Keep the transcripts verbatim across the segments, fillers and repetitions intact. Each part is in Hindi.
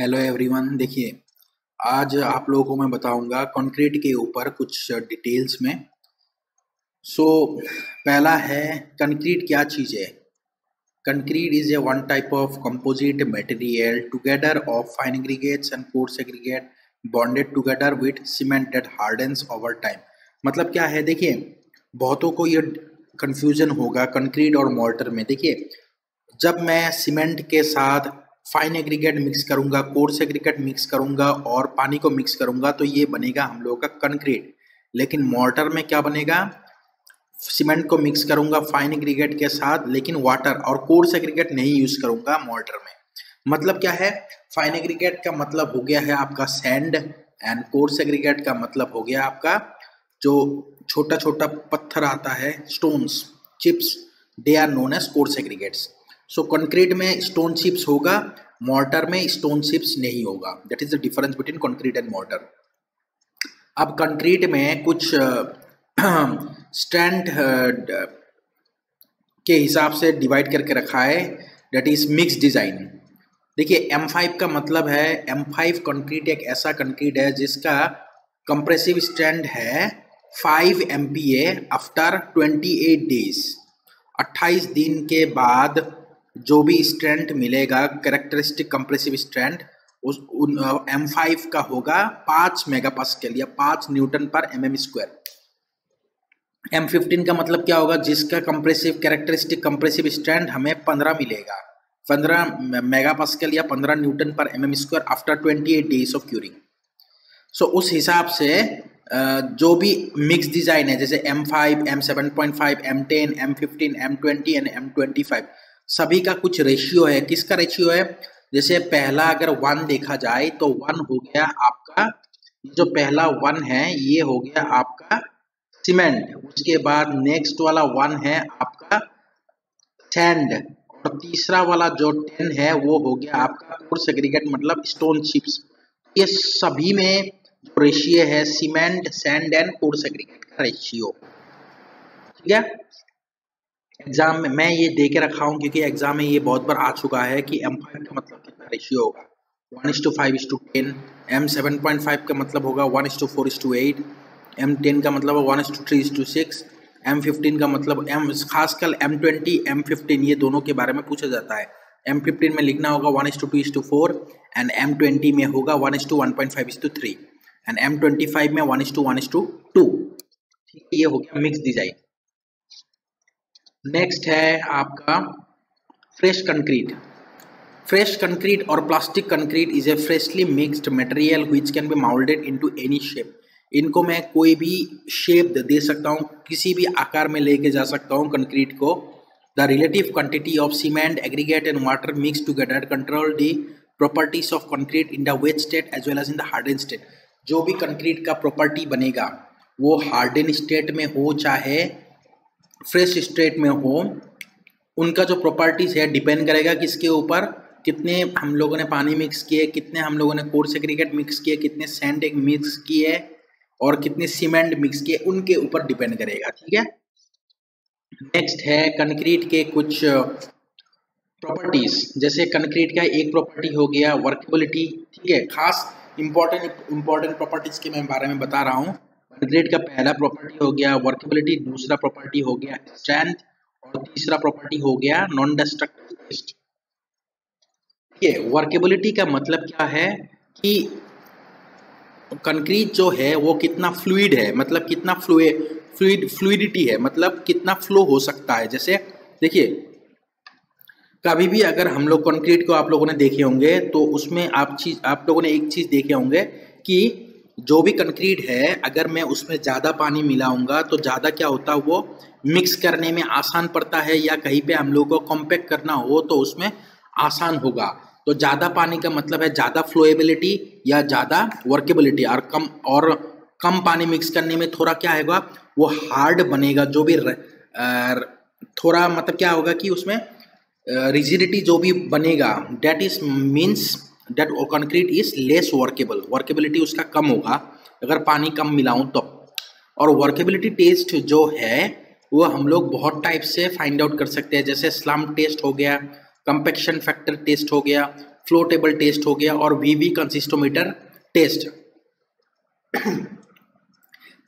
हेलो एवरीवन, देखिए आज आप लोगों को मैं बताऊंगा कंक्रीट के ऊपर कुछ डिटेल्स में। सो so, पहला है कंक्रीट क्या चीज़ है। Concrete is a one type of composite material together of fine aggregates and coarse aggregate bonded together with cement that hardens over time. मतलब क्या है, देखिए बहुतों को ये कन्फ्यूजन होगा कंक्रीट और मोर्टर में। देखिए जब मैं सीमेंट के साथ फाइन एग्रीगेट मिक्स करूंगा, कोर्स एग्रीगेट मिक्स करूंगा और पानी को मिक्स करूंगा तो ये बनेगा हम लोगों का कंक्रीट। लेकिन मोर्टर में क्या बनेगा, सीमेंट को मिक्स करूंगा फाइन एग्रीगेट के साथ लेकिन वाटर और कोर्स एग्रीगेट नहीं यूज करूंगा मोर्टर में। मतलब क्या है, फाइन एग्रीगेट का मतलब हो गया है आपका सैंड एंड कोर्स एग्रीगेट का मतलब हो गया आपका जो छोटा छोटा पत्थर आता है, stones chips, they are known as coarse aggregates. So concrete में स्टोन चिप्स होगा, मोर्टर में स्टोन चिप्स नहीं होगा। That is the difference between concrete and mortar. अब कंक्रीट में कुछ स्ट्रैंड uh, के हिसाब से डिवाइड करके रखा है, दैट इज मिक्स डिज़ाइन। देखिए एम फाइव का मतलब है, एम फाइव कंक्रीट एक ऐसा कंक्रीट है जिसका कंप्रेसिव स्ट्रैंड है five M P A after twenty eight days. अट्ठाईस दिन के बाद जो भी स्ट्रेंथ मिलेगा कैरेक्टरिस्टिक कंप्रेसिव स्ट्रेंथ उस उन एम फाइव का होगा पाँच मेगापास्कल या पाँच न्यूटन पर M M square. M fifteen का मतलब क्या होगा, जिसका कंप्रेसिव कैरेक्टरिस्टिक कंप्रेसिव स्ट्रेंथ हमें पंद्रह मिलेगा, पंद्रह मेगापास्कल या पंद्रह न्यूटन पर M M square after twenty eight days of curing. So उस हिसाब से जो भी मिक्स डिज़ाइन है जैसे M five, M seven point five, M ten, M fifteen, M twenty and M twenty five, सभी का कुछ रेशियो है। किसका रेशियो है, जैसे पहला अगर वन देखा जाए तो वन हो गया आपका, जो पहला वन है ये हो गया आपका सीमेंट, उसके बाद नेक्स्ट वाला वन है आपका सैंड और तीसरा वाला जो टेन है वो हो गया आपका कोर्स एग्रीगेट मतलब स्टोन चिप्स। ये सभी में जो रेशियो है cement, sand and coarse aggregate का रेशियो, ठीक है। एग्जाम में मैं ये दे के रखा हूँ क्योंकि एग्जाम में ये बहुत बार आ चुका है कि एम फाइव का मतलब कितना रेशियो होगा, one is to five is to ten. M seven point five का मतलब होगा one is to four is to eight. M ten का मतलब one is to three is to six. M fifteen का मतलब एम, खासकर एम ट्वेंटी एम फिफ्टीन ये दोनों के बारे में पूछा जाता है। एम फिफ्टीन में लिखना होगा one is to two is to four and M twenty में होगा one is to one point five is to three and M twenty five में one is to one is to two. ठीक है, ये हो गया मिक्स डिजाइन। नेक्स्ट है आपका फ्रेश कंक्रीट। फ्रेश कंक्रीट और plastic concrete is a freshly mixed material which can be moulded into any shape. इनको मैं कोई भी शेप दे सकता हूँ, किसी भी आकार में लेके जा सकता हूँ कंक्रीट को। The relative quantity of cement, aggregate and water mix together control the properties of concrete in the wet state as well as in the harden state. जो भी कंक्रीट का प्रॉपर्टी बनेगा वो हार्डन स्टेट में हो चाहे फ्रेश स्टेट में हो, उनका जो प्रॉपर्टीज़ है डिपेंड करेगा किसके ऊपर, कितने हम लोगों ने पानी मिक्स किए, कितने हम लोगों ने कोर्स एग्रीगेट मिक्स किए, कितने सैंड मिक्स किए और कितने सीमेंट मिक्स किए, उनके ऊपर डिपेंड करेगा, ठीक है। नेक्स्ट है कंक्रीट के कुछ प्रॉपर्टीज़, जैसे कंक्रीट का एक प्रॉपर्टी हो गया वर्केबिलिटी, ठीक है। खास इम्पोर्टेंट इम्पोर्टेंट प्रॉपर्टीज़ के मैं बारे में बता रहा हूँ। कंक्रीट का पहला प्रॉपर्टी हो गया वर्केबिलिटी, दूसरा प्रॉपर्टी हो गया स्ट्रेंथ और तीसरा प्रॉपर्टी हो गया नॉन डिस्ट्रक्टिव टेस्ट। ये वर्केबिलिटी का मतलब क्या है कि कंक्रीट जो है वो कितना फ्लूइड है, मतलब कितना फ्लूइड फ्लूइड फ्लूइडिटी है, मतलब कितना फ्लो हो सकता है। जैसे देखिए कभी भी अगर हम लोग कंक्रीट को आप लोगों ने देखे होंगे तो उसमें आप चीज आप लोगों ने एक चीज़ देखे होंगे कि जो भी कंक्रीट है अगर मैं उसमें ज़्यादा पानी मिलाऊंगा तो ज़्यादा क्या होता है वो मिक्स करने में आसान पड़ता है, या कहीं पे हम लोगों को कॉम्पैक्ट करना हो तो उसमें आसान होगा। तो ज़्यादा पानी का मतलब है ज़्यादा फ्लोएबिलिटी या ज़्यादा वर्केबिलिटी, और कम और कम पानी मिक्स करने में थोड़ा क्या होगा वो हार्ड बनेगा, जो भी थोड़ा मतलब क्या होगा कि उसमें रिजिडिटी जो भी बनेगा, that is means that concrete is less workable, workability उसका कम होगा अगर पानी कम मिलाऊं तो। और वर्केबिलिटी टेस्ट जो है वो हम लोग बहुत टाइप से फाइंड आउट कर सकते हैं, जैसे स्लम टेस्ट हो गया, कंपेक्शन फैक्टर टेस्ट हो गया, फ्लो टेबल टेस्ट हो गया और वीवी कंसिस्टोमीटर टेस्ट।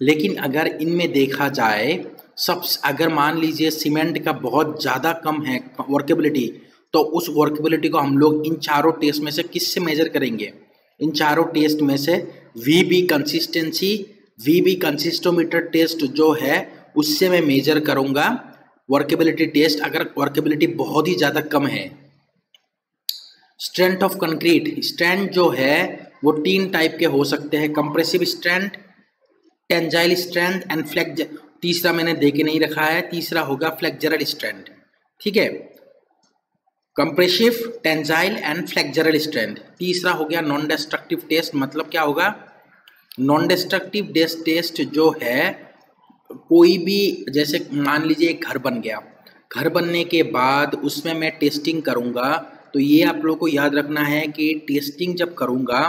लेकिन अगर इनमें देखा जाए सब, अगर मान लीजिए सीमेंट का बहुत ज़्यादा कम है वर्केबिलिटी, तो उस वर्केबिलिटी को हम लोग इन चारों टेस्ट में से किससे मेजर करेंगे? इन चारों टेस्ट में से VB consistency, VB consistometer test जो है उससे मैं मेजर करूँगा वर्केबिलिटी टेस्ट, अगर वर्केबिलिटी बहुत ही ज़्यादा कम है। स्ट्रेंथ ऑफ कंक्रीट, स्ट्रेंथ जो है वो तीन टाइप के हो सकते हैं, compressive strength, tensile strength and flex, तीसरा मैंने देखे नहीं रखा है, तीसरा होगा फ्लेक्जरल स्ट्रेंथ। ठीक है, compressive, tensile and flexural strength. तीसरा हो गया नॉन डिस्ट्रक्टिव टेस्ट, मतलब क्या होगा? नॉन डिस्ट्रक्टिव टेस्ट जो है कोई भी, जैसे मान लीजिए एक घर बन गया, घर बनने के बाद उसमें मैं टेस्टिंग करूँगा, तो ये आप लोगों को याद रखना है कि टेस्टिंग जब करूँगा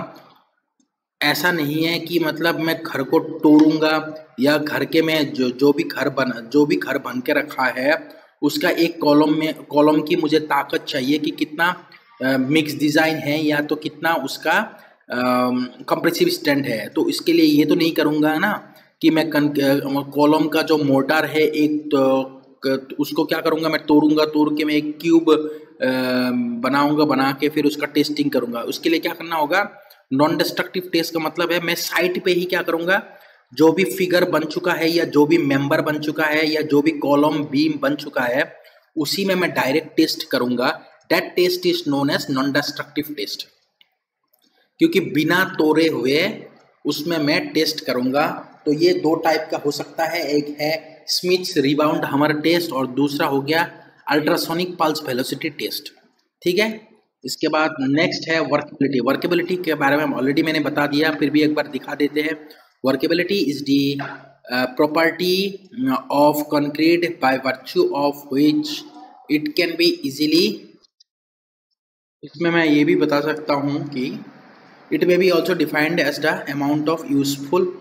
ऐसा नहीं है कि मतलब मैं घर को तोड़ूंगा या घर के में जो जो भी घर बन जो भी घर बन के रखा है उसका एक कॉलम में कॉलम की मुझे ताकत चाहिए कि कितना मिक्स डिज़ाइन है या तो कितना उसका कंप्रेसिव स्ट्रेंथ है। तो इसके लिए ये तो नहीं करूँगा ना कि मैं कॉलम का जो मोर्टार है एक तो, उसको क्या करूँगा मैं तोड़ूंगा, तोड़ के मैं एक क्यूब बनाऊँगा, बना के फिर उसका टेस्टिंग करूँगा। उसके लिए क्या करना होगा? नॉन डिस्ट्रक्टिव टेस्ट का मतलब है मैं साइट पे ही क्या करूँगा, जो भी फिगर बन चुका है या जो भी मेंबर बन चुका है या जो भी कॉलम बीम बन चुका है उसी में मैं डायरेक्ट टेस्ट करूँगा। That test is known as non destructive test, क्योंकि बिना तोड़े हुए उसमें मैं टेस्ट करूँगा। तो ये दो टाइप का हो सकता है, एक है स्मिथ्स रिबाउंड हमर टेस्ट और दूसरा हो गया अल्ट्रासोनिक पल्स वेलोसिटी टेस्ट। ठीक है, इसके बाद नेक्स्ट है वर्केबिलिटी। वर्केबिलिटी के बारे में ऑलरेडी मैंने बता दिया, फिर भी एक बार दिखा देते हैं। Workability is the property of concrete by virtue of which it can be easily, इसमें मैं ये भी बता सकता हूँ कि it may be also defined as the amount of useful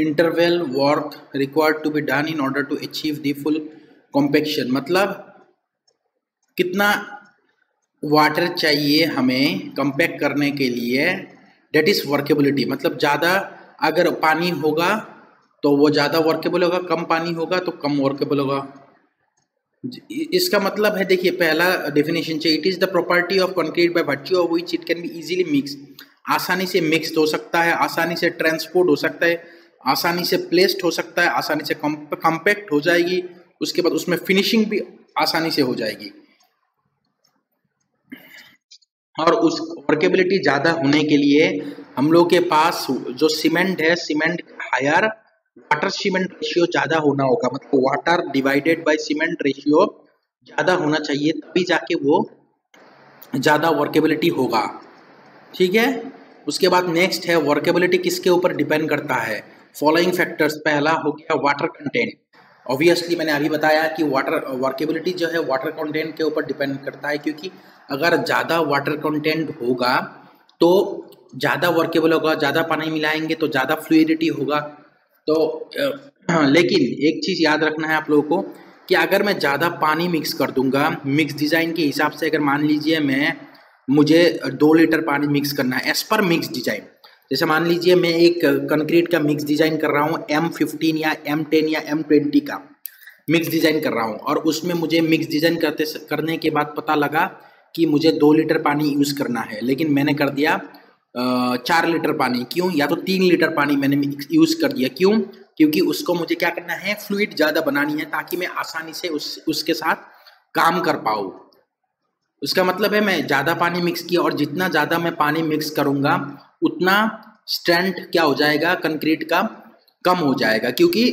interval work required to be done in order to achieve the full compaction, मतलब कितना वाटर चाहिए हमें कंपैक्ट करने के लिए, डेट इज़ वर्केबिलिटी। मतलब ज़्यादा अगर पानी होगा तो वो ज़्यादा वर्केबल होगा, कम पानी होगा तो कम वर्केबल होगा। इसका मतलब है, देखिए पहला डेफिनेशन चाहिए, it is the property of concrete by virtue of which it can be easily mix, आसानी से मिक्स हो सकता है, आसानी से ट्रांसपोर्ट हो सकता है, आसानी से प्लेस्ड हो सकता है, आसानी से कंपैक्ट हो जाएगी, उसके बाद उसमें फिनिशिंग भी आसानी से हो जाएगी। और उस वर्केबिलिटी ज़्यादा होने के लिए हम लोग के पास जो सीमेंट है, सीमेंट का हायर वाटर सीमेंट रेशियो ज़्यादा होना होगा, मतलब water divided by cement ratio ज़्यादा होना चाहिए, तभी जाके वो ज़्यादा वर्केबिलिटी होगा। ठीक है, उसके बाद नेक्स्ट है वर्केबिलिटी किसके ऊपर डिपेंड करता है? फॉलोइंग फैक्टर्स, पहला हो गया वाटर कंटेंट। ऑब्वियसली मैंने अभी बताया कि वाटर वर्केबिलिटी जो है वाटर कंटेंट के ऊपर डिपेंड करता है, क्योंकि अगर ज़्यादा वाटर कंटेंट होगा तो ज़्यादा वर्केबल होगा, ज़्यादा पानी मिलाएंगे तो ज़्यादा फ्लूइडिटी होगा। तो लेकिन एक चीज़ याद रखना है आप लोगों को कि अगर मैं ज़्यादा पानी मिक्स कर दूंगा, मिक्स डिज़ाइन के हिसाब से, अगर मान लीजिए मैं मुझे दो लीटर पानी मिक्स करना है एज पर मिक्स डिज़ाइन, जैसे मान लीजिए मैं एक कंक्रीट का मिक्स डिज़ाइन कर रहा हूँ एम फिफ्टीन या एम टेन या एम ट्वेंटी का मिक्स डिज़ाइन कर रहा हूँ, और उसमें मुझे मिक्स डिज़ाइन करते करने के बाद पता लगा कि मुझे दो लीटर पानी यूज़ करना है, लेकिन मैंने कर दिया चार लीटर पानी, क्यों? या तो तीन लीटर पानी मैंने यूज़ कर दिया, क्यों? क्योंकि उसको मुझे क्या करना है, फ्लूइड ज़्यादा बनानी है ताकि मैं आसानी से उस उसके साथ काम कर पाऊँ। उसका मतलब है मैं ज़्यादा पानी मिक्स किया, और जितना ज़्यादा मैं पानी मिक्स करूँगा उतना स्ट्रेंथ क्या हो जाएगा, कंक्रीट का कम हो जाएगा, क्योंकि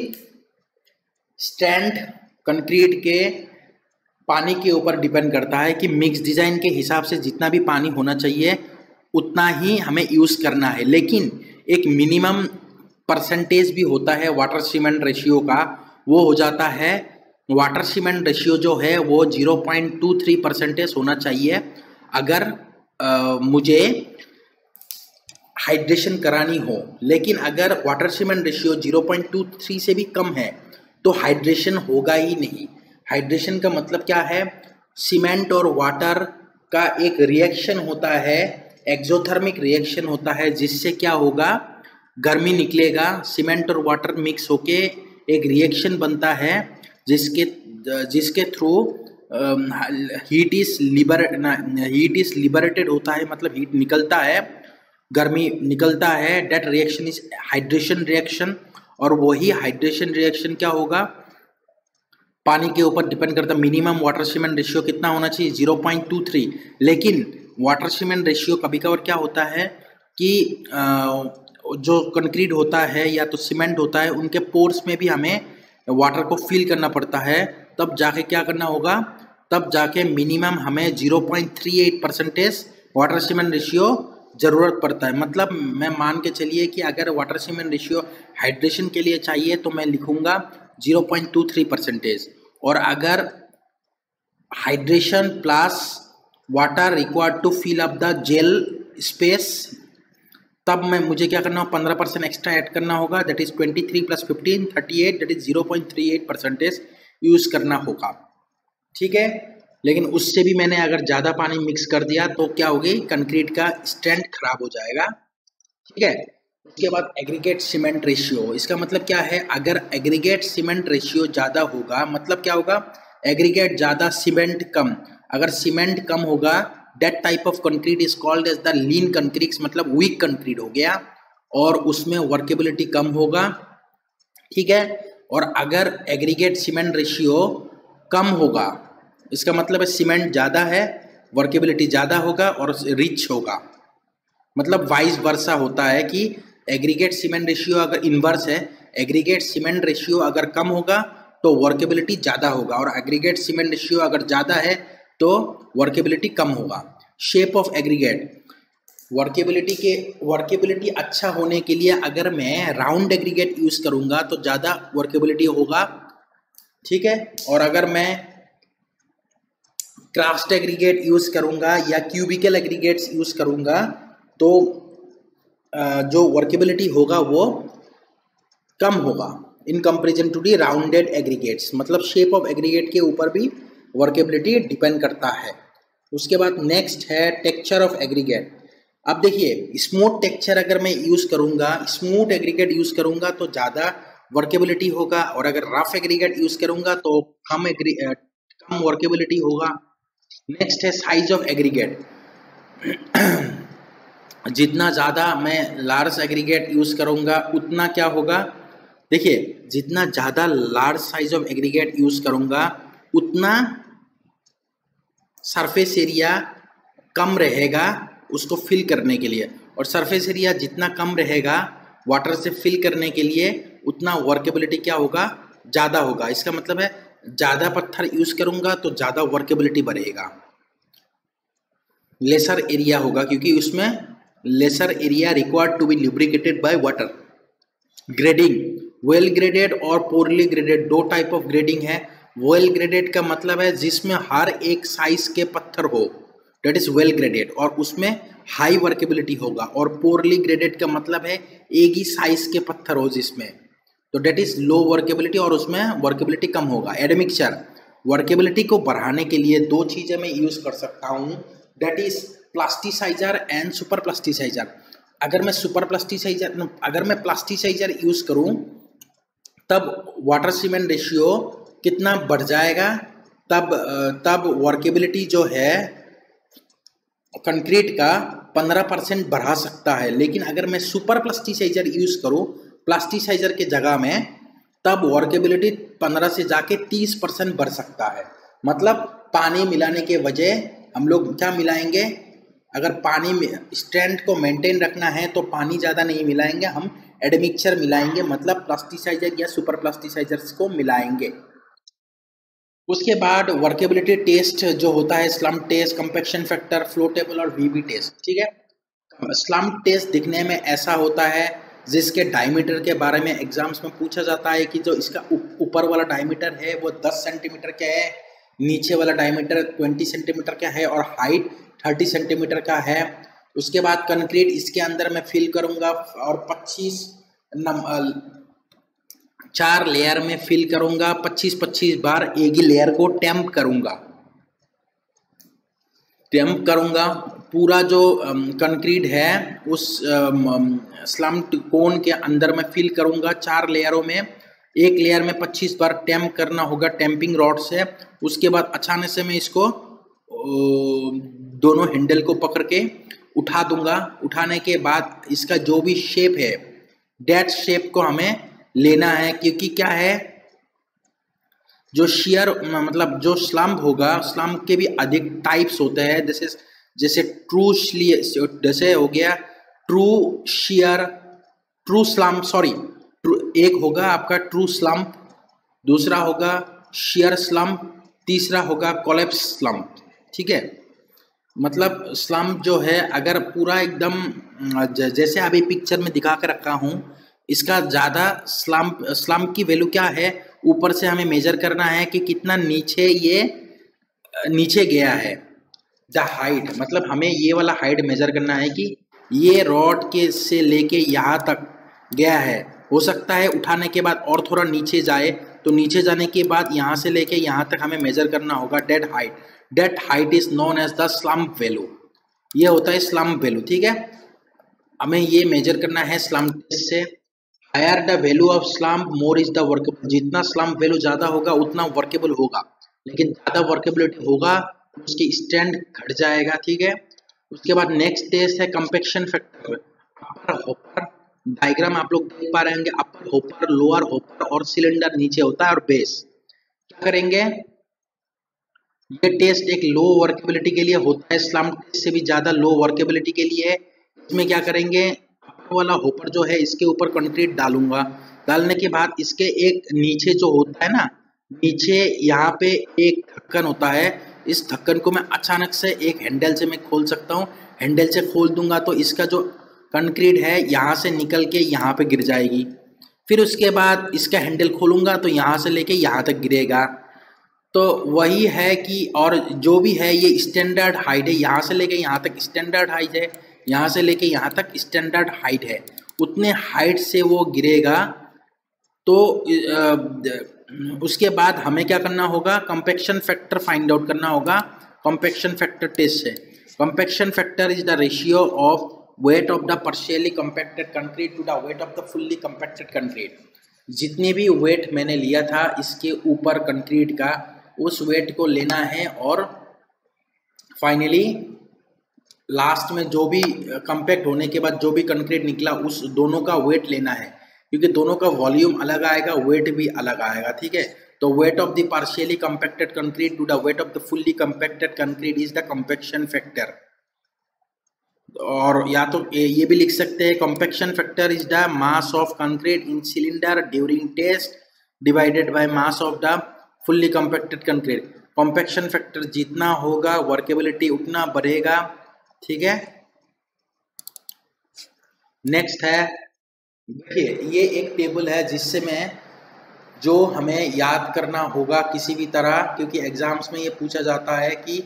स्ट्रेंथ कंक्रीट के पानी के ऊपर डिपेंड करता है कि मिक्स डिज़ाइन के हिसाब से जितना भी पानी होना चाहिए उतना ही हमें यूज़ करना है। लेकिन एक मिनिमम परसेंटेज भी होता है वाटर सीमेंट रेशियो का, वो हो जाता है, वाटर सीमेंट रेशियो जो है वो zero point two three percentage होना चाहिए अगर आ, मुझे हाइड्रेशन करानी हो। लेकिन अगर water cement ratio zero point two three से भी कम है तो हाइड्रेशन होगा ही नहीं। हाइड्रेशन का मतलब क्या है, सीमेंट और वाटर का एक रिएक्शन होता है, एक्सोथर्मिक रिएक्शन होता है, जिससे क्या होगा, गर्मी निकलेगा, सीमेंट और वाटर मिक्स होके एक रिएक्शन बनता है जिसके जिसके through heat is liber heat is liberated होता है, मतलब हीट निकलता है, गर्मी निकलता है। That reaction is hydration reaction, और वही हाइड्रेशन रिएक्शन क्या होगा, पानी के ऊपर डिपेंड करता है। मिनिमम वाटर सीमेंट रेशियो कितना होना चाहिए, जीरो पॉइंट टू थ्री। लेकिन वाटर सीमेंट रेशियो कभी कभार क्या होता है कि आ, जो कंक्रीट होता है या तो सीमेंट होता है, उनके पोर्स में भी हमें वाटर को फिल करना पड़ता है, तब जाके क्या करना होगा, तब जाके मिनिमम हमें zero point three eight percentage water cement ratio ज़रूरत पड़ता है। मतलब मैं मान के चलिए कि अगर वाटर सीमेंट रेशियो हाइड्रेशन के लिए चाहिए तो मैं लिखूँगा zero point two three percentage, और अगर hydration plus water required to fill up the gel space, तब मैं मुझे क्या करना होगा, पंद्रह परसेंट एक्स्ट्रा ऐड करना होगा, that is twenty three plus fifteen thirty eight that is zero point three eight percentage use करना होगा। ठीक है, लेकिन उससे भी मैंने अगर ज़्यादा पानी मिक्स कर दिया तो क्या होगी, कंक्रीट का स्ट्रेंथ खराब हो जाएगा। ठीक है, उसके बाद एग्रीगेट सीमेंट रेशियो, इसका मतलब क्या है, अगर एग्रीगेट सीमेंट रेशियो ज़्यादा होगा, मतलब क्या होगा, एग्रीगेट ज़्यादा सीमेंट कम, अगर सीमेंट कम होगा, that type of concrete is called as the lean concrete, मतलब वीक कंक्रीट हो गया, और उसमें वर्केबिलिटी कम होगा। ठीक है, और अगर एग्रीगेट सीमेंट रेशियो कम होगा, इसका मतलब है सीमेंट ज़्यादा है, वर्केबिलिटी ज़्यादा होगा और रिच होगा। मतलब वाइस वर्सा होता है कि एग्रीगेट सीमेंट रेशियो अगर इन्वर्स है, एग्रीगेट सीमेंट रेशियो अगर कम होगा तो वर्केबिलिटी ज़्यादा होगा, और एग्रीगेट सीमेंट रेशियो अगर ज़्यादा है तो वर्केबिलिटी कम होगा। शेप ऑफ एग्रीगेट, वर्केबिलिटी के वर्केबिलिटी अच्छा होने के लिए अगर मैं राउंड एग्रीगेट यूज़ करूँगा तो ज़्यादा वर्केबिलिटी होगा। ठीक है, और अगर मैं क्राफ्ट एग्रीगेट यूज़ करूँगा या क्यूबिकल एग्रीगेट्स यूज़ करूँगा तो जो वर्केबिलिटी होगा वो कम होगा in comparison to the rounded aggregates. मतलब शेप ऑफ एग्रीगेट के ऊपर भी वर्केबिलिटी डिपेंड करता है। उसके बाद नेक्स्ट है टेक्सचर ऑफ एग्रीगेट। अब देखिए, स्मूथ टेक्सचर अगर मैं यूज़ करूँगा, स्मूथ एग्रीगेट यूज़ करूँगा तो ज़्यादा वर्केबिलिटी होगा, और अगर रफ एग्रीगेट यूज़ करूँगा तो कम एग्री कम वर्केबिलिटी होगा। नेक्स्ट है साइज ऑफ एग्रीगेट, जितना ज़्यादा मैं लार्ज एग्रीगेट यूज़ करूँगा उतना क्या होगा, देखिए जितना ज़्यादा large size of aggregate use करूँगा उतना सरफेस एरिया कम रहेगा उसको फिल करने के लिए, और सरफेस एरिया जितना कम रहेगा वाटर से फिल करने के लिए उतना वर्केबिलिटी क्या होगा, ज़्यादा होगा। इसका मतलब है ज़्यादा पत्थर यूज़ करूँगा तो ज़्यादा वर्केबिलिटी बढ़ेगा, लेसर एरिया होगा क्योंकि उसमें lesser area required to be lubricated by water. Grading, well graded और पोरली ग्रेडेड, दो टाइप ऑफ ग्रेडिंग है। वेल ग्रेडेड का मतलब है जिसमें हर एक साइज के पत्थर हो, डेट इज़ वेल ग्रेडेड, और उसमें हाई वर्केबिलिटी होगा। और पोरली ग्रेडेड का मतलब है एक ही साइज के पत्थर हो जिसमें, तो डेट इज़ लो वर्केबिलिटी और उसमें वर्केबिलिटी कम होगा। एडमिक्सचर, वर्केबिलिटी को बढ़ाने के लिए दो चीज़ें मैं यूज़ कर सकता हूँ, that is plasticizer and super plasticizer. अगर मैं सुपर प्लास्टिसाइजर अगर मैं प्लास्टिसाइजर यूज़ करूँ तब वाटर सीमेंट रेशियो कितना बढ़ जाएगा, तब तब वर्केबिलिटी जो है कंक्रीट का पंद्रह परसेंट बढ़ा सकता है। लेकिन अगर मैं सुपर प्लास्टिसाइजर यूज़ करूँ प्लास्टिसाइजर के जगह में, तब वर्केबिलिटी पंद्रह से जाके तीस परसेंट बढ़ सकता है। मतलब पानी मिलाने के वजह हम लोग क्या मिलाएंगे, अगर पानी में स्ट्रेंथ को मेंटेन रखना है तो पानी ज़्यादा नहीं मिलाएंगे, हम एडमिक्सचर मिलाएंगे, मतलब प्लास्टिसाइजर या सुपर प्लास्टिसाइजर्स को मिलाएंगे। उसके बाद वर्केबिलिटी टेस्ट जो होता है, slump test, compaction factor, flow table और वीबी टेस्ट। ठीक है, स्लम्प टेस्ट दिखने में ऐसा होता है जिसके डायमीटर के बारे में एग्जाम्स में पूछा जाता है कि जो इसका ऊपर वाला डायमीटर है वो दस सेंटीमीटर का है, नीचे वाला डायमीटर बीस सेंटीमीटर का है और हाइट तीस सेंटीमीटर का है। उसके बाद कंक्रीट इसके अंदर मैं फिल करूंगा और पच्चीस चार लेयर में फिल करूंगा, पच्चीस पच्चीस बार एक ही लेयर को टेम्प करूंगा। डैम्प करूँगा, पूरा जो कंक्रीट है उस स्लम कोन के अंदर मैं फिल करूँगा चार लेयरों में। एक लेयर में पच्चीस बार टैम्प करना होगा टैम्पिंग रॉड से। उसके बाद अचानक से मैं इसको दोनों हैंडल को पकड़ के उठा दूंगा। उठाने के बाद इसका जो भी शेप है डेट शेप को हमें लेना है, क्योंकि क्या है जो शेयर मतलब जो स्लम्प होगा, स्लम्प के भी अधिक टाइप्स होते हैं। जैसे जैसे ट्रू जैसे हो गया true shear, true slump, sorry एक होगा आपका ट्रू स्लम्प, दूसरा होगा शेयर स्लम्प, तीसरा होगा कोलैप्स स्लम्प। ठीक है, मतलब स्लम्प जो है अगर पूरा एकदम जैसे अभी पिक्चर में दिखा कर रखा हूँ, इसका ज़्यादा स्लम्प स्लम्प की वैल्यू क्या है, ऊपर से हमें मेजर करना है कि कितना नीचे ये नीचे गया है। द हाइट मतलब हमें ये वाला हाइट मेजर करना है कि ये रॉड के से लेके यहाँ तक गया है। हो सकता है उठाने के बाद और थोड़ा नीचे जाए, तो नीचे जाने के बाद यहाँ से लेके यहाँ तक हमें मेजर करना होगा that height. That height is known as the slump value, ये होता है स्लम्प वैल्यू। ठीक है, हमें ये मेजर करना है स्लम्प से। Higher the value of slump more is the workable, जितना स्लम्प वैल्यू ज़्यादा होगा उतना वर्केबल होगा, लेकिन ज़्यादा वर्केबिलिटी होगा उसकी स्ट्रेंथ घट जाएगा। ठीक है, उसके बाद नेक्स्ट टेस्ट है compaction factor. Upper hopper diagram आप लोग देख पा रहे होंगे, अपर होपर, लोअर होपर और सिलेंडर नीचे होता है और बेस। क्या करेंगे, ये टेस्ट एक लो वर्केबिलिटी के लिए होता है, स्लम्प टेस्ट से भी ज़्यादा लो वर्केबिलिटी के लिए। इसमें क्या करेंगे, अपर वाला होपर जो है इसके ऊपर कंक्रीट डालूंगा। डालने के बाद इसके एक नीचे जो होता है ना, नीचे यहाँ पे एक ढक्कन होता है, इस ढक्कन को मैं अचानक से एक हैंडल से मैं खोल सकता हूँ। हैंडल से खोल दूंगा तो इसका जो कंक्रीट है यहाँ से निकल के यहाँ पे गिर जाएगी। फिर उसके बाद इसका हैंडल खोलूँगा तो यहाँ से लेके यहाँ तक गिरेगा। तो वही है कि और जो भी है ये स्टैंडर्ड हाइट है, यहाँ से लेके यहाँ तक स्टैंडर्ड हाइट है, यहाँ से लेके यहाँ तक स्टैंडर्ड हाइट है। उतने हाइट से वो गिरेगा। तो उसके बाद हमें क्या करना होगा, कंपेक्शन फैक्टर फाइंड आउट करना होगा कंपेक्शन फैक्टर टेस्ट से। Compaction factor is the ratio of weight of the partially compacted concrete to the weight of the fully compacted concrete. जितने भी वेट मैंने लिया था इसके ऊपर कंक्रीट का, उस वेट को लेना है और फाइनली लास्ट में जो भी कंपैक्ट होने के बाद जो भी कंक्रीट निकला उस दोनों का वेट लेना है, क्योंकि दोनों का वॉल्यूम अलग आएगा, वेट भी अलग आएगा। ठीक है, तो weight of the partially compacted concrete to the weight of the fully compacted concrete is the compaction factor. और या तो ये भी लिख सकते हैं compaction factor is the mass of concrete in cylinder during test divided by mass of the fully compacted concrete. Compaction factor जितना होगा वर्केबिलिटी उतना बढ़ेगा। ठीक है, नेक्स्ट है, देखिए ये एक टेबल है जिससे मैं जो हमें याद करना होगा किसी भी तरह, क्योंकि एग्जाम्स में ये पूछा जाता है कि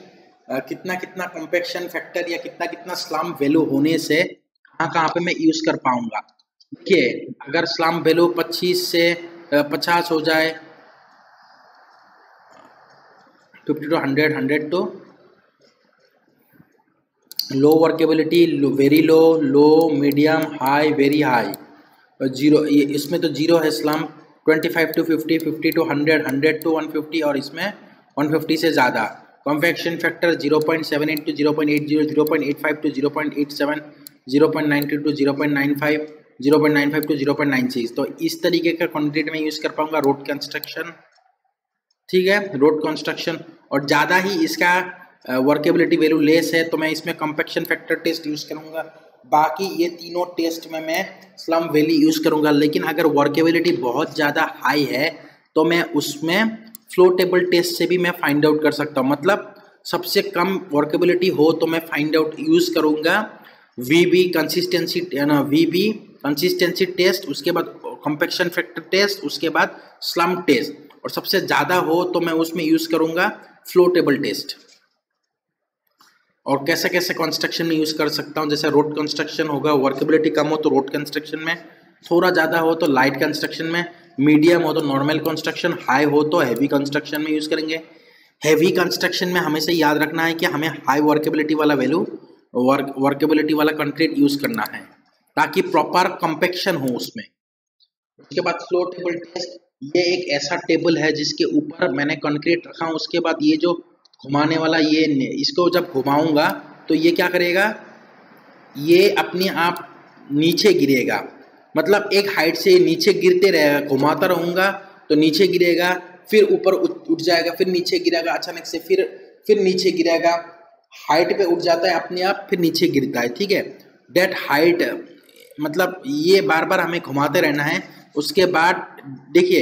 Uh, कितना कितना कंपेक्शन फैक्टर या कितना कितना स्लम्प वैल्यू होने से कहाँ कहाँ पे मैं यूज़ कर पाऊँगा। देखिए अगर स्लम्प वैल्यू पच्चीस से पचास हो जाए, fifty to hundred, hundred to low workability, very low, low medium, high very high, zero, इसमें तो जीरो है slump. Twenty five to fifty, fifty to hundred, hundred to one fifty और इसमें वन फिफ्टी से ज़्यादा। Compaction factor zero point seven eight to zero point eight zero, zero point eight five to zero point eight seven, zero point nine to to zero point nine five, zero point nine five to zero point nine six. तो इस तरीके का कंक्रीट में यूज़ कर पाऊंगा रोड कंस्ट्रक्शन। ठीक है, रोड कंस्ट्रक्शन। और ज़्यादा ही इसका वर्केबिलिटी वैल्यू लेस है तो मैं इसमें कंपैक्शन फैक्टर टेस्ट यूज़ करूँगा। बाकी ये तीनों टेस्ट में मैं स्लम्प वैल्यू यूज़ करूँगा, लेकिन अगर वर्केबिलिटी बहुत ज़्यादा हाई है तो मैं उसमें फ्लो टेबल टेस्ट से भी मैं फाइंड आउट कर सकता हूँ। मतलब सबसे कम वर्केबिलिटी हो तो मैं फाइंड आउट यूज़ करूँगा वीबी कंसिस्टेंसी ना वीबी कंसिस्टेंसी टेस्ट, उसके बाद कंपैक्शन फैक्टर टेस्ट, उसके बाद स्लम्प टेस्ट। और सबसे ज़्यादा हो तो मैं उसमें यूज़ करूँगा फ्लो टेबल टेस्ट। और कैसे कैसे कंस्ट्रक्शन में यूज़ कर सकता हूँ, जैसे रोड कंस्ट्रक्शन होगा, वर्केबिलिटी कम हो तो रोड कंस्ट्रक्शन में, थोड़ा ज़्यादा हो तो लाइट कंस्ट्रक्शन में, मीडियम हो तो नॉर्मल कंस्ट्रक्शन, हाई हो तो हैवी कंस्ट्रक्शन में यूज़ करेंगे। हैवी कंस्ट्रक्शन में हमेशा याद रखना है कि हमें हाई वर्केबिलिटी वाला वैल्यू वर्क वर्केबिलिटी वाला कंक्रीट यूज करना है ताकि प्रॉपर कंपेक्शन हो उसमें। उसके बाद फ्लो टेबल टेस्ट, ये एक ऐसा टेबल है जिसके ऊपर मैंने कंक्रीट रखा हूँ। उसके बाद ये जो घुमाने वाला ये ने, इसको जब घुमाऊंगा तो ये क्या करेगा, ये अपने आप नीचे गिरेगा, मतलब एक हाइट से नीचे गिरते रहेगा, घुमाता रहूँगा तो नीचे गिरेगा, फिर ऊपर उठ जाएगा, फिर नीचे गिरेगा, अचानक से फिर फिर नीचे गिरेगा, हाइट पे उठ जाता है अपने आप, फिर नीचे गिरता है। ठीक है, डेट हाइट, मतलब ये बार बार हमें घुमाते रहना है। उसके बाद देखिए,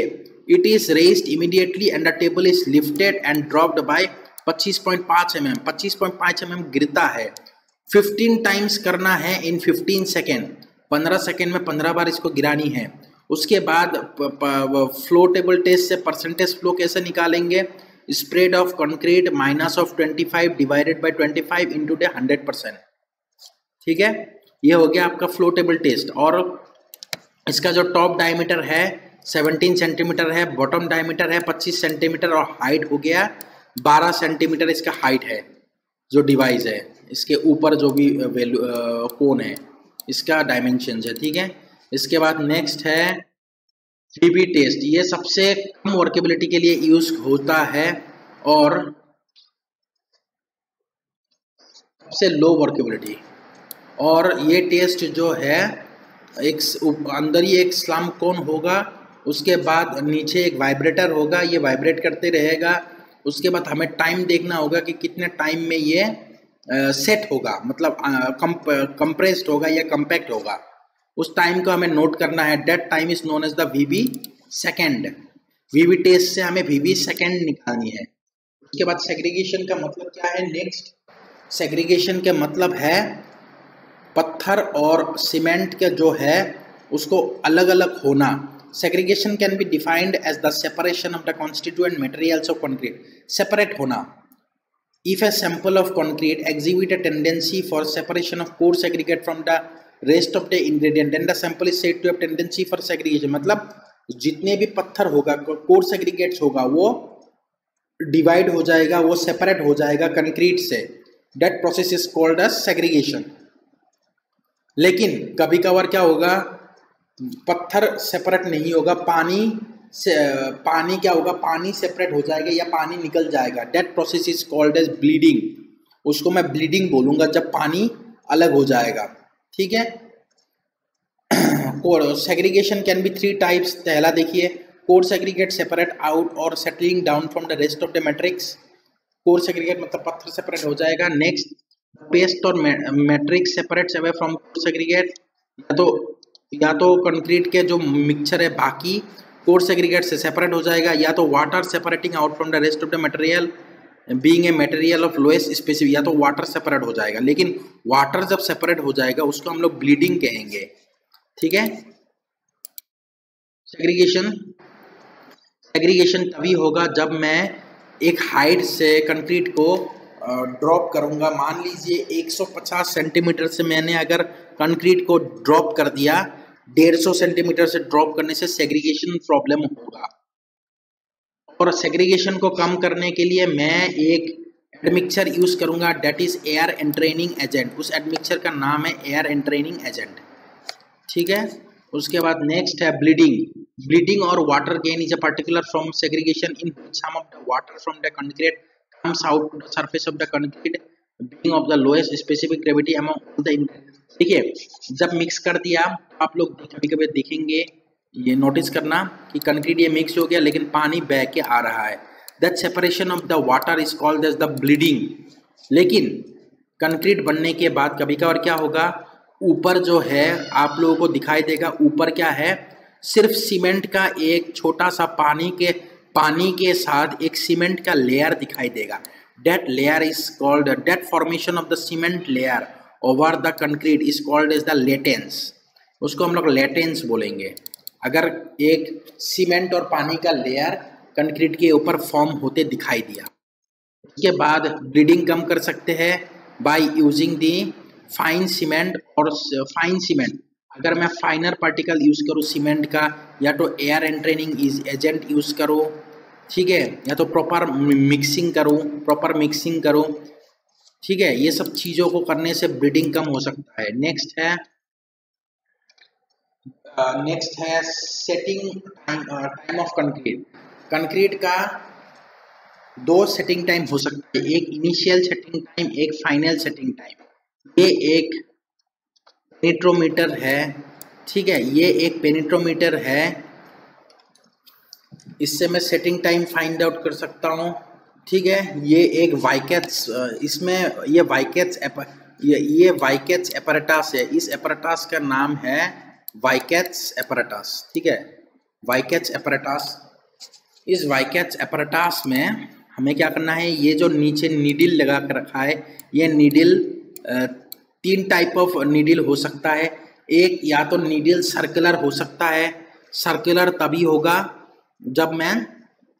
it is raised immediately and the table is lifted and dropped by पच्चीस पॉइंट पाँच एम एम, पच्चीस पॉइंट पाँच एम एम गिरता है। फिफ्टीन टाइम्स करना है इन फिफ्टीन सेकेंड, पंद्रह सेकेंड में पंद्रह बार इसको गिरानी है। उसके बाद फ्लो टेबल टेस्ट से परसेंटेज फ्लो कैसे निकालेंगे, spread of concrete minus of पच्चीस डिवाइडेड बाय पच्चीस इंटू द हंड्रेड परसेंट। ठीक है, ये हो गया आपका फ्लो टेबल टेस्ट। और इसका जो टॉप डायमीटर है सत्रह सेंटीमीटर है, बॉटम डायमीटर है पच्चीस सेंटीमीटर और हाइट हो गया बारह सेंटीमीटर इसका हाइट है जो डिवाइस है, इसके ऊपर जो भी वैल्यू कोण है इसका डायमेंशन है। ठीक है, इसके बाद नेक्स्ट है वीबी टेस्ट, ये सबसे कम वर्केबिलिटी के लिए यूज होता है और सबसे लो वर्केबिलिटी। और ये टेस्ट जो है, एक अंदर ही एक स्लम कोन होगा, उसके बाद नीचे एक वाइब्रेटर होगा, ये वाइब्रेट करते रहेगा। उसके बाद हमें टाइम देखना होगा कि कितने टाइम में ये सेट होगा, मतलब कंप्रेस्ड होगा या कंपैक्ट होगा, उस टाइम को हमें नोट करना है। That time is known as the VB second, VB test से हमें वीबी सेकेंड निकालनी है। उसके बाद सेग्रीगेशन का मतलब क्या है, नेक्स्ट सेग्रीगेशन के मतलब है पत्थर और सीमेंट का जो है उसको अलग अलग होना। Segregation can be defined as the separation of the constituent materials of concrete, separate होना। If a sample of concrete exhibit a tendency for separation of coarse aggregate from the rest of the ingredient and the sample is said to have tendency for segregation, मतलब जितने भी पत्थर होगा, कोर्स एग्रीगेट्स होगा, वो डिवाइड हो जाएगा, वो सेपरेट हो जाएगा कंक्रीट से। That process is called as segregation. लेकिन कभी कभार क्या होगा, पत्थर सेपरेट नहीं होगा, पानी से पानी क्या होगा, पानी सेपरेट हो जाएगा या पानी निकल जाएगा। That process is called as bleeding, उसको मैं ब्लीडिंग बोलूँगा जब पानी अलग हो जाएगा। ठीक है, core segregation can be three types. पहला देखिए, कोर सेग्रीगेट सेपरेट आउट और settling down from the rest of the matrix, core segregate मतलब पत्थर सेपरेट हो जाएगा। नेक्स्ट, पेस्ट और matrix separates away from core segregate, या तो या तो कंक्रीट के जो मिक्सचर है बाकी कोर सेग्रीगेट से सेपरेट हो जाएगा, या तो water separating out from the rest of the material being a material of lowest specific, या तो वाटर सेपरेट हो जाएगा। लेकिन वाटर जब सेपरेट हो जाएगा उसको हम लोग ब्लीडिंग कहेंगे। ठीक है, सेग्रीगेशन सेग्रीगेशन तभी होगा जब मैं एक हाइट से कंक्रीट को ड्रॉप करूंगा। मान लीजिए एक सौ पचास सेंटीमीटर से मैंने अगर कंक्रीट को ड्रॉप कर दिया, एक सौ पचास सेंटीमीटर से ड्रॉप करने से सेग्रीगेशन प्रॉब्लम होगा। और सेग्रीगेशन को कम करने के लिए मैं एक एडमिक्सर यूज़ करूंगा, that is air entraining agent, उस एडमिक्सर का नाम है एयर एंट्रेनिंग एजेंट। ठीक है, उसके बाद नेक्स्ट है ब्लीडिंग। ब्लीडिंग और water gain is a particular form segregation in some of the water from the concrete comes out to the surface of the concrete being of the lowest specific gravity among the ingredients. ठीक है, जब मिक्स कर दिया, आप लोग कभी कभी देखेंगे, ये नोटिस करना कि कंक्रीट ये मिक्स हो गया लेकिन पानी बह के आ रहा है। That separation of the water is called as the bleeding. लेकिन कंक्रीट बनने के बाद कभी कभार क्या होगा, ऊपर जो है आप लोगों को दिखाई देगा, ऊपर क्या है, सिर्फ सीमेंट का एक छोटा सा पानी के पानी के साथ एक सीमेंट का लेयर दिखाई देगा। That layer is called, that formation of the cement layer over the concrete is called as the laitance, उसको हम लोग लेटेंस बोलेंगे। अगर एक सीमेंट और पानी का लेयर कंक्रीट के ऊपर फॉर्म होते दिखाई दिया, उसके बाद ब्लीडिंग कम कर सकते हैं by using the fine cement. और फाइन सीमेंट, अगर मैं फाइनर पार्टिकल यूज़ करूँ सीमेंट का, या तो एयर एंट्रेनिंग एजेंट यूज़ करूँ। ठीक है, या तो प्रॉपर मिक्सिंग करो प्रॉपर मिक्सिंग करो ठीक है, ये सब चीज़ों को करने से ब्रीडिंग कम हो सकता है। नेक्स्ट है नेक्स्ट uh, है setting time of concrete. Concrete का दो सेटिंग टाइम हो सकता है, एक इनिशियल सेटिंग टाइम, एक फाइनल सेटिंग टाइम। ये एक पेनिट्रोमीटर है ठीक है, ये एक पेनिट्रोमीटर है, इससे मैं सेटिंग टाइम फाइंड आउट कर सकता हूँ ठीक है। ये एक वाइकेट्स, इसमें ये वाइकेट्स ये ये वाइकेट्स एपरेटास है, इस एपरेटास का नाम है वाइकेट्स एपरेटास ठीक है, वाइकेट्स एपरेटास। इस वाइकेट्स एपरेटास में हमें क्या करना है, ये जो नीचे नीडिल लगा कर रखा है, ये नीडिल तीन टाइप ऑफ नीडिल हो सकता है। एक या तो नीडिल सर्कुलर हो सकता है, सर्कुलर तभी होगा जब मैं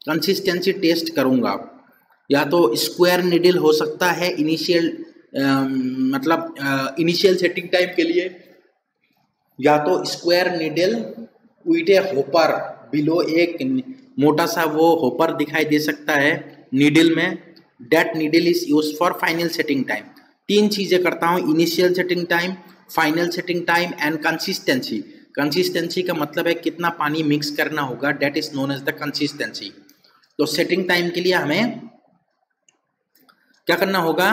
कंसिस्टेंसी टेस्ट करूँगा, या तो स्क्वायर नीडिल हो सकता है इनिशियल मतलब इनिशियल सेटिंग टाइम के लिए, या तो square needle with a hopper below, एक मोटा सा वो होपर दिखाई दे सकता है नीडिल में, that needle is use for final setting time. तीन चीज़ें करता हूँ, initial setting time, final setting time and consistency. Consistency का मतलब है कितना पानी मिक्स करना होगा, that is known as the consistency. तो सेटिंग टाइम के लिए हमें क्या करना होगा,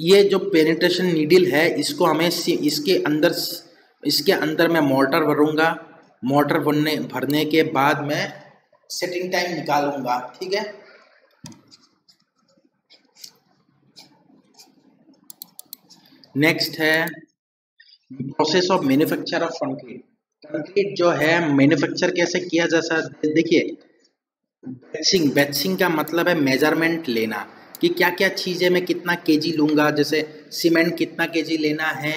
ये जो पेनिट्रेशन नीडल है इसको हमें इसके अंदर इसके अंदर मैं मोर्टर भरूंगा, मोर्टर भरने भरने के बाद मैं सेटिंग टाइम निकालूंगा ठीक है। नेक्स्ट है process of manufacture of concrete. Concrete जो है मैन्युफैक्चर कैसे किया जा सकता है, देखिए बैचिंग, बैचिंग का मतलब है मेजरमेंट लेना कि क्या क्या चीज़ें मैं कितना केजी लूँगा, जैसे सीमेंट कितना केजी लेना है,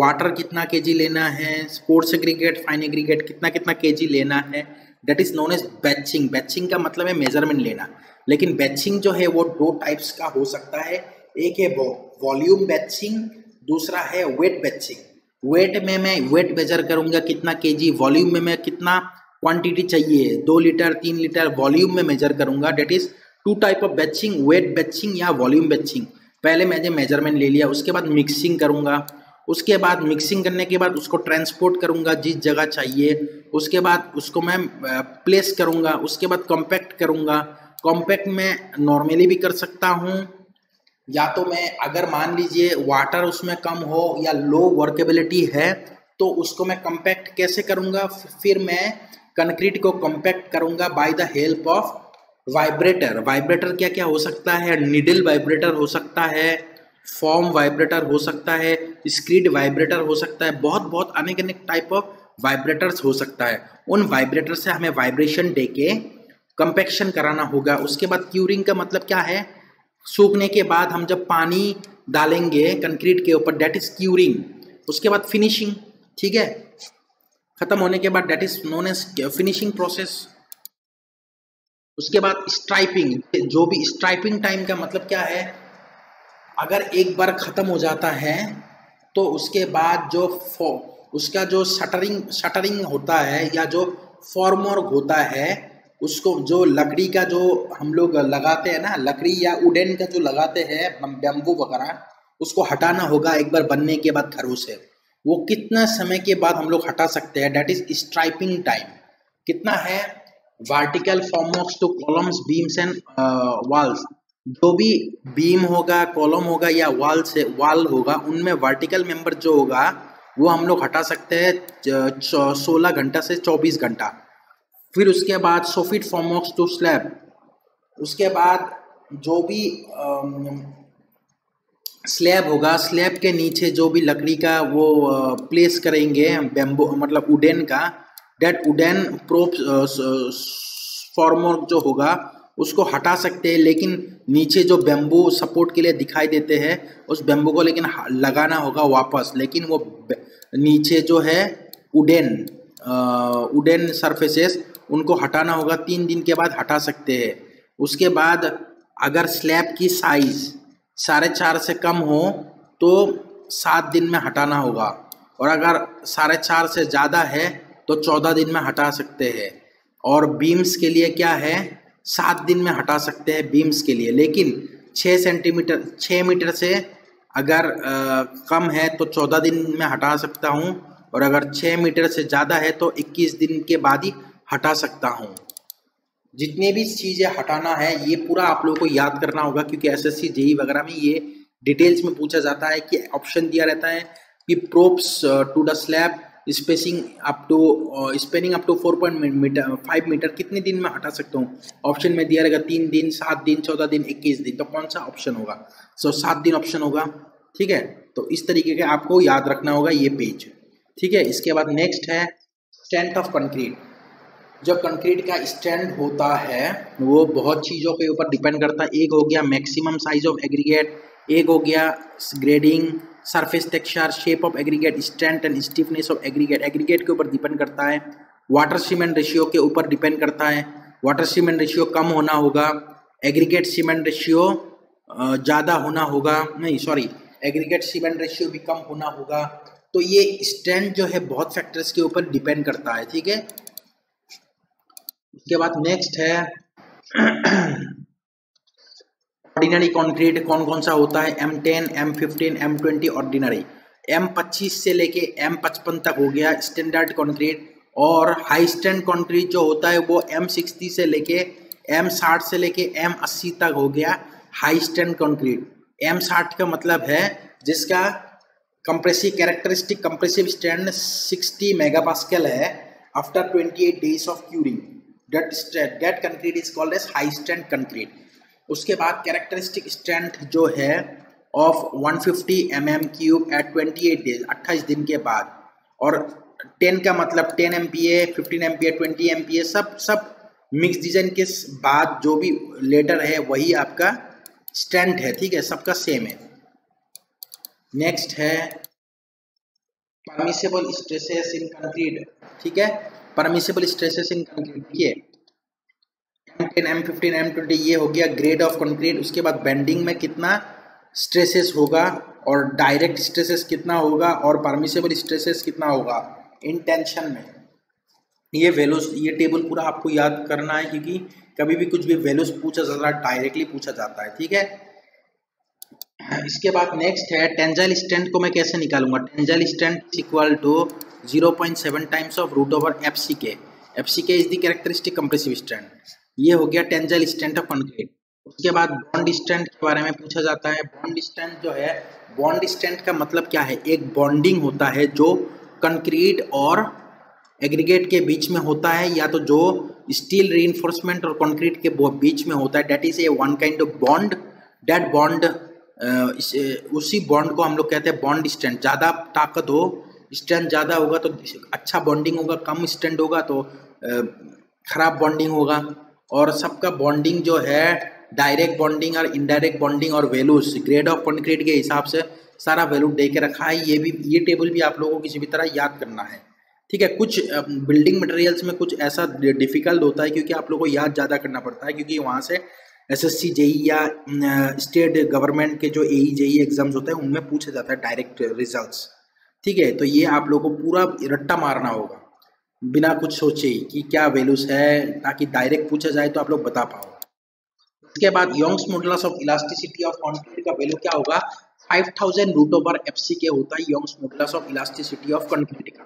वाटर कितना केजी लेना है, स्पोर्ट्स एग्रीगेट फाइन एग्रीगेट कितना कितना केजी लेना है, that is known as batching. Batching का मतलब है मेजरमेंट लेना, लेकिन बैचिंग जो है वो दो टाइप्स का हो सकता है, एक है वॉल्यूम बैचिंग, दूसरा है वेट बैचिंग। वेट में मैं वेट मेजर करूंगा कितना केजी, वॉल्यूम में मैं कितना क्वांटिटी चाहिए, दो लीटर तीन लीटर वॉल्यूम में मेजर करूंगा। That is two type of batching, weight batching या वॉल्यूम बैचिंग। पहले मैंने मेजरमेंट ले लिया, उसके बाद मिक्सिंग करूंगा, उसके बाद मिक्सिंग करने के बाद उसको ट्रांसपोर्ट करूंगा जिस जगह चाहिए, उसके बाद उसको मैं प्लेस करूंगा, उसके बाद कॉम्पैक्ट करूंगा। कॉम्पैक्ट में नॉर्मली भी कर सकता हूँ, या तो मैं अगर मान लीजिए वाटर उसमें कम हो या लो वर्केबिलिटी है तो उसको मैं कम्पैक्ट कैसे करूँगा, फिर मैं कंक्रीट को कम्पैक्ट करूँगा by the help of vibrator. Vibrator क्या क्या हो सकता है, निडल वाइब्रेटर हो सकता है, फॉर्म वाइब्रेटर हो सकता है, स्क्रीड वाइब्रेटर हो सकता है, बहुत बहुत अनेक अनेक टाइप ऑफ वाइब्रेटर्स हो सकता है। उन वाइब्रेटर से हमें वाइब्रेशन दे के कम्पैक्शन कराना होगा। उसके बाद क्यूरिंग का मतलब क्या है, सूखने के बाद हम जब पानी डालेंगे कंक्रीट के ऊपर, डेट इज क्यूरिंग। उसके बाद फिनिशिंग ठीक है, खत्म होने के बाद that is known as finishing process. उसके बाद स्ट्राइपिंग, जो भी स्ट्राइपिंग टाइम का मतलब क्या है, अगर एक बार ख़त्म हो जाता है तो उसके बाद जो फो उसका जो शटरिंग शटरिंग होता है या जो फॉर्मवर्क होता है, उसको जो लकड़ी का जो हम लोग लगाते हैं ना, लकड़ी या वुडन का जो लगाते हैं बैम्बू वगैरह, उसको हटाना होगा एक बार बनने के बाद घरों से। वो कितना समय के बाद हम लोग हटा सकते हैं, डेट इज स्ट्राइपिंग टाइम। कितना है, vertical formworks to columns beams and walls. जो भी बीम होगा, कॉलम होगा या वॉल से वॉल होगा, उनमें वर्टिकल मेंबर जो होगा वो हम लोग हटा सकते हैं सोलह घंटा से चौबीस घंटा। फिर उसके बाद सोफिट फॉर्मवर्क्स टू स्लैब। उसके बाद जो भी स्लैब होगा, स्लैब के नीचे जो भी लकड़ी का वो प्लेस करेंगे बैम्बू मतलब वुडन का, डेट वुडन प्रोप फॉर्मवर्क जो होगा उसको हटा सकते हैं, लेकिन नीचे जो बैम्बू सपोर्ट के लिए दिखाई देते हैं उस बैम्बू को लेकिन लगाना होगा वापस। लेकिन वो नीचे जो है वुडन वुडन सरफेसेस उनको हटाना होगा, तीन दिन के बाद हटा सकते हैं। उसके बाद अगर स्लैब की साइज़ साढ़े चार से कम हो तो सात दिन में हटाना होगा, और अगर साढ़े चार से ज़्यादा है तो चौदह दिन में हटा सकते हैं। और बीम्स के लिए क्या है, सात दिन में हटा सकते हैं बीम्स के लिए। लेकिन छः सेंटीमीटर छः मीटर से अगर आ, कम है तो चौदह दिन में हटा सकता हूँ, और अगर छः मीटर से ज़्यादा है तो इक्कीस दिन के बाद ही हटा सकता हूँ। जितनी भी चीज़ें हटाना है ये पूरा आप लोगों को याद करना होगा, क्योंकि एसएससी जेई वगैरह में ये डिटेल्स में पूछा जाता है कि ऑप्शन दिया रहता है कि props to the slab spacing up to spanning up to four point metre five metre कितने दिन में हटा सकता हूँ। ऑप्शन में दिया रहेगा तीन दिन, सात दिन, चौदह दिन, इक्कीस दिन, तो कौन सा ऑप्शन होगा? सो सात दिन ऑप्शन होगा। ठीक है, तो इस तरीके के आपको याद रखना होगा ये पेज। ठीक है, इसके बाद नेक्स्ट है स्ट्रेंथ ऑफ कंक्रीट। जब कंक्रीट का स्ट्रेंथ होता है वो बहुत चीज़ों के ऊपर डिपेंड करता है। एक हो गया मैक्सिमम साइज ऑफ एग्रीगेट, एक हो गया grading, surface texture, shape of aggregate, strength and stiffness of aggregate, aggregate के ऊपर डिपेंड करता है। वाटर सीमेंट रेशियो के ऊपर डिपेंड करता है, वाटर सीमेंट रेशियो कम होना होगा, एग्रीगेट सीमेंट रेशियो ज़्यादा होना होगा, नहीं सॉरी एग्रीगेट सीमेंट रेशियो भी कम होना होगा। तो ये स्ट्रेंथ जो है बहुत फैक्टर्स के ऊपर डिपेंड करता है। ठीक है, इसके बाद नेक्स्ट है ऑर्डिनरी कंक्रीट कौन कौन सा होता है। M ten, M fifteen, M twenty ordinary, M पच्चीस से लेके एम पचपन तक हो गया स्टैंडर्ड कंक्रीट, और हाई स्ट्रेंथ कंक्रीट जो होता है वो एम सिक्सटी से लेके एम सिक्सटी से लेके एम अस्सी तक हो गया high strength concrete. M sixty का मतलब है जिसका compressive characteristic compressive strength sixty megapascal है after twenty eight days of curing, that strength that concrete is called as high strength concrete. उसके बाद कैरेक्टरिस्टिक स्ट्रेंथ जो है of one fifty MM cube at twenty eight days, अट्ठाईस दिन के बाद, और टेन का मतलब ten MPa, fifteen MPa, twenty MPa, सब सब मिक्स डिजाइन के बाद जो भी लेटर है वही आपका स्ट्रेंथ है। ठीक है, सबका सेम है। नेक्स्ट है परमिसेबल स्ट्रेसेस इन कंक्रीट। ठीक है, परमिसेबल स्ट्रेसेस इन कंक्रीट ये M ten, M fifteen, M twenty ये हो गया ग्रेड ऑफ कंक्रीट। उसके बाद बेंडिंग में कितना स्ट्रेसेस होगा, और डायरेक्ट स्ट्रेसेस कितना होगा, और परमिसेबल स्ट्रेसेस कितना होगा इन टेंशन में। ये वैल्यूज ये टेबल पूरा आपको याद करना है, क्योंकि कभी भी कुछ भी वैल्यूज पूछा जाता है, डायरेक्टली पूछा जाता है। ठीक है, इसके बाद नेक्स्ट है टेंजाइल स्ट्रेंथ को मैं कैसे निकालूंगा। Tensile strength equal to zero point seven times of root over F C K, F C K is the characteristic compressive strength. ये हो गया टेंजाइल स्ट्रेंथ ऑफ कंक्रीट। उसके बाद बॉन्ड स्ट्रेंथ के बारे में पूछा जाता है। बॉन्ड स्ट्रेंथ जो है, बॉन्ड स्ट्रेंथ का मतलब क्या है, एक बॉन्डिंग होता है जो कंक्रीट और एग्रीगेट के बीच में होता है, या तो जो स्टील रीइंफोर्समेंट और कंक्रीट के बीच में होता है, that is a one kind of bond. That bond, उसी बॉन्ड को हम लोग कहते हैं बॉन्ड स्ट्रेंथ। ज़्यादा ताकत हो, स्ट्रेंथ ज़्यादा होगा तो अच्छा बॉन्डिंग होगा, कम स्ट्रेंथ होगा तो खराब बॉन्डिंग होगा। और सबका बॉन्डिंग जो है डायरेक्ट बॉन्डिंग और इनडायरेक्ट बॉन्डिंग और वैल्यूज ग्रेड ऑफ कंक्रीट के हिसाब से सारा वैल्यू दे के रखा है। ये भी ये टेबल भी आप लोगों को किसी भी तरह याद करना है। ठीक है, कुछ बिल्डिंग मटेरियल्स में कुछ ऐसा डिफिकल्ट होता है क्योंकि आप लोगों को याद ज़्यादा करना पड़ता है, क्योंकि वहाँ से एसएससी जेई या स्टेट गवर्नमेंट के जो एई जेई एग्जाम्स होते हैं उनमें पूछा जाता है डायरेक्ट रिजल्ट्स। ठीक है, तो ये आप लोगों को पूरा रट्टा मारना होगा बिना कुछ सोचे कि क्या वैल्यूज है, ताकि डायरेक्ट पूछा जाए तो आप लोग बता पाओ। इसके बाद Young's modulus of elasticity of concrete का वैल्यू क्या होगा, five thousand root over FC के होता है Young's modulus of elasticity of concrete का।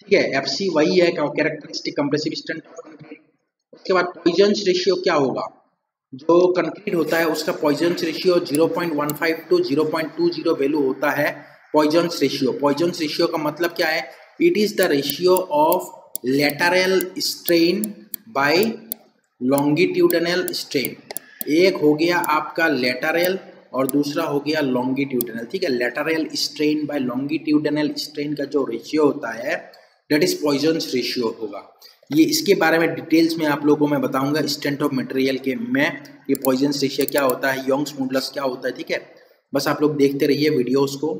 ठीक है, एफसी वही है characteristic compressive strength of concrete. उसके बाद पॉइजन्स रेशियो क्या होगा, जो कंक्रीट होता है उसका Poisson's ratio zero point one five two zero point two zero value होता है पॉइजन्स रेशियो। पॉइजन्स रेशियो का मतलब क्या है, it is the ratio of lateral strain by longitudinal strain। एक हो गया आपका lateral और दूसरा हो गया longitudinal। ठीक है, lateral strain by longitudinal strain का जो रेशियो होता है that is Poisson's ratio होगा। ये इसके बारे में डिटेल्स में आप लोगों को मैं बताऊंगा स्ट्रेंथ ऑफ मटेरियल के में ये Poisson's ratio क्या होता है, Young's modulus क्या होता है। ठीक है, बस आप लोग देखते रहिए वीडियोज़ को।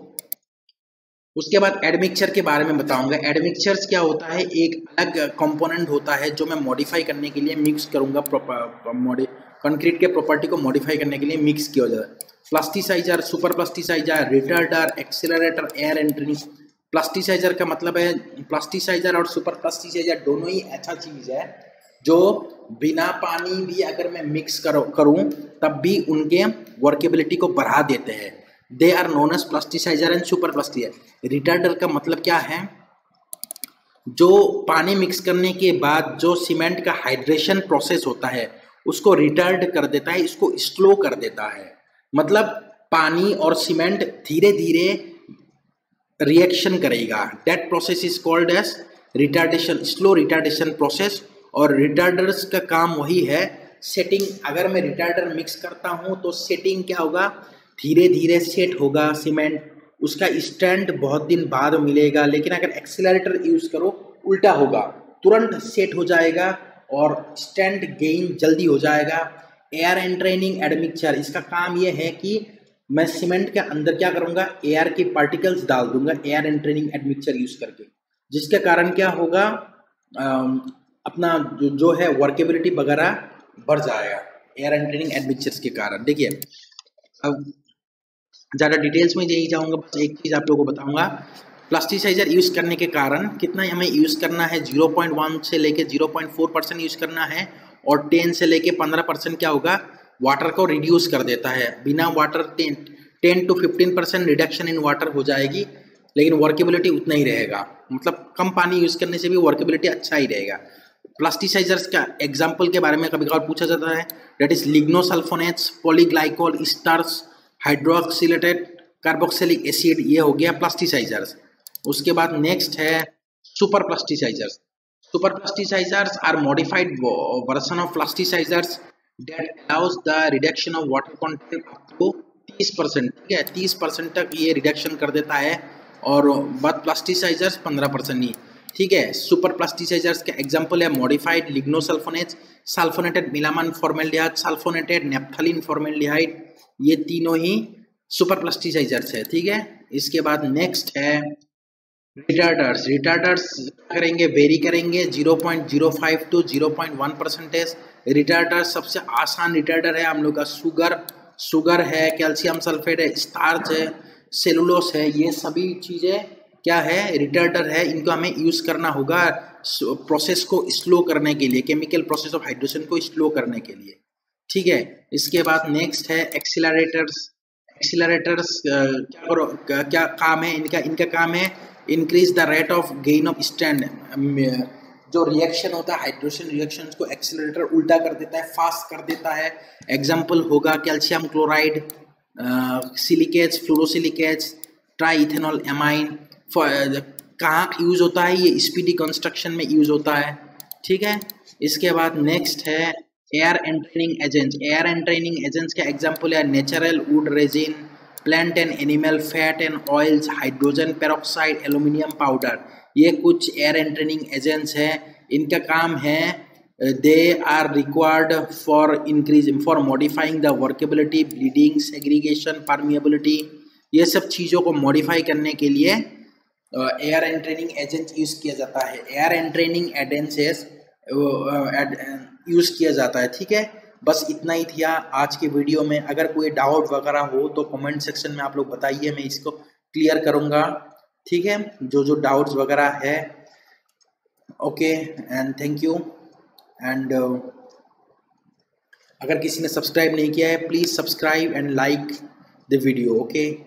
उसके बाद एडमिक्सचर के बारे में बताऊंगा। एडमिक्सचर्स क्या होता है, एक अलग कंपोनेंट होता है जो मैं मॉडिफाई करने के लिए मिक्स करूंगा, कंक्रीट के प्रॉपर्टी को मॉडिफाई करने के लिए मिक्स किया जाता है। Plasticiser, super plasticiser, retarder, accelerator, air entry. Plasticiser का मतलब है, प्लास्टिसाइजर और सुपर प्लास्टिसाइजर दोनों ही ऐसा चीज़ है जो बिना पानी भी अगर मैं मिक्स करो करूं तब भी उनके वर्केबिलिटी को बढ़ा देते हैं। They are known as plasticiser and super plasticiser. Retarder का मतलब क्या है, जो पानी मिक्स करने के बाद जो सीमेंट का हाइड्रेशन प्रोसेस होता है उसको रिटार्ड कर देता है, इसको स्लो कर देता है। मतलब पानी और सीमेंट धीरे धीरे रिएक्शन करेगा। That process is called as retardation, slow retardation process. और रिटार्डर्स का काम वही है, सेटिंग। अगर मैं रिटार्डर मिक्स करता हूँ तो सेटिंग क्या होगा, धीरे धीरे सेट होगा सीमेंट, उसका स्टैंड बहुत दिन बाद मिलेगा। लेकिन अगर एक्सीलरेटर यूज़ करो उल्टा होगा, तुरंत सेट हो जाएगा और स्टैंड गेन जल्दी हो जाएगा। एयर एंड ट्रेनिंग एडमिक्चर, इसका काम ये है कि मैं सीमेंट के अंदर क्या करूँगा, एयर के पार्टिकल्स डाल दूंगा air entraining admixture use करके, जिसके कारण क्या होगा, आ, अपना जो, जो है वर्केबिलिटी वगैरह बढ़ जाएगा एयर एंड ट्रेनिंग एडमिक्चर्स के कारण। देखिए अब ज़्यादा डिटेल्स में यही जाऊँगा, बस एक चीज़ आप लोगों को बताऊँगा। प्लास्टिसाइजर यूज़ करने के कारण कितना हमें यूज़ करना है, ज़ीरो पॉइंट वन से लेके zero point four percent use करना है और टेन से लेके पंद्रह परसेंट क्या होगा, वाटर को रिड्यूस कर देता है। बिना water ten ten to fifteen percent reduction in water हो जाएगी, लेकिन वर्केबिलिटी उतना ही रहेगा। मतलब कम पानी यूज़ करने से भी वर्केबिलिटी अच्छा ही रहेगा। प्लास्टिसाइजर्स का एग्जाम्पल के बारे में कभी कभार पूछा जाता है, that is lignosulphonates, polyglycol, stars, hydroxylated carboxylic acid, ये हो गया प्लास्टिसाइजर्स। उसके बाद नेक्स्ट है super plasticisers. Super plasticisers are modified version of plasticizers that allows the reduction of water content up to तीस परसेंट। ठीक है, तीस परसेंट तक ये रिडक्शन कर देता है और बाद प्लास्टिसाइजर्स पंद्रह परसेंट ही। ठीक है, सुपर प्लास्टिसाइजर्स का एग्जाम्पल है modified lignosulphonates, sulphonated melamine formaldehyde, sulphonated naphthalene formaldehyde, ये तीनों ही सुपर प्लास्टिसाइजर्स है। ठीक है, इसके बाद नेक्स्ट है रिटार्डर्स। रिटार्डर्स करेंगे वेरी करेंगे zero point zero five to zero point one percentage. Retarders सबसे आसान रिटार्डर है हम लोग का, शुगर शुगर है, कैल्शियम सल्फेट है, स्टार्च है, सेलुलोस है, ये सभी चीज़ें क्या है, रिटार्डर है। इनको हमें यूज़ करना होगा प्रोसेस को स्लो करने के लिए, केमिकल प्रोसेस ऑफ हाइड्रेशन को स्लो करने के लिए। ठीक है, इसके बाद नेक्स्ट है एक्सीलरेटर्स। एक्सीलरेटर्स क्या करो, क्या काम है इनका, इनका काम है increase the rate of gain of stand. जो रिएक्शन होता है हाइड्रेशन रिएक्शन को एक्सीलरेटर उल्टा कर देता है, फास्ट कर देता है। एग्जाम्पल होगा calcium chloride, silicates, fluorosilicates, try ethanol amine. कहाँ यूज़ होता है ये, स्पीडी कंस्ट्रक्शन में यूज़ होता है। ठीक है, इसके बाद नेक्स्ट है air entraining agents. Air entraining agents का एग्जाम्पल है natural wood resin, plant and animal fat and oils, hydrogen peroxide, aluminium powder, ये कुछ एयर एंड ट्रेनिंग एजेंट्स हैं। इनका काम है they are required for increase for modifying the workability, bleeding, segregation, permeability, ये सब चीज़ों को मॉडिफाई करने के लिए air entraining agents use किया जाता है, air entraining agents use किया जाता है। ठीक है, बस इतना ही था आज के वीडियो में। अगर कोई डाउट वगैरह हो तो कमेंट सेक्शन में आप लोग बताइए, मैं इसको क्लियर करूँगा। ठीक है, जो जो डाउट्स वगैरह है। Okay and thank you. And अगर किसी ने सब्सक्राइब नहीं किया है please subscribe and like the video. Okay.